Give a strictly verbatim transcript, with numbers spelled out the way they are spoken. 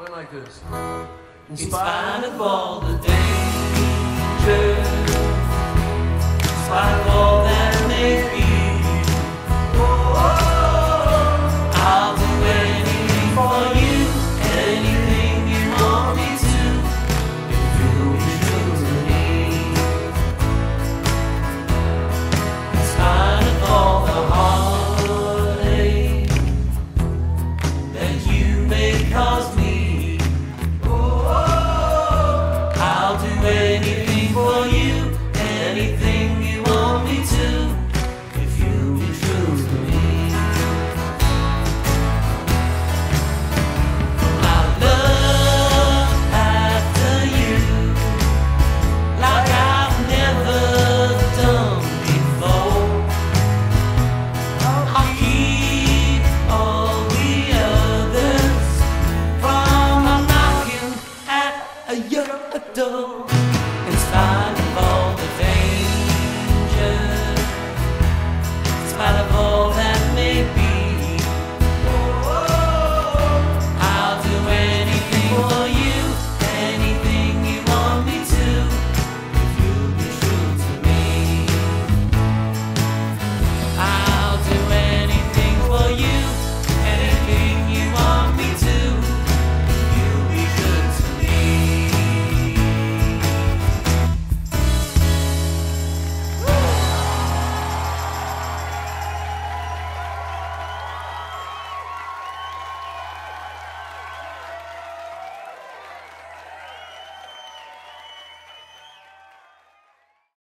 Went like this. In spite of all the dangers, in spite of all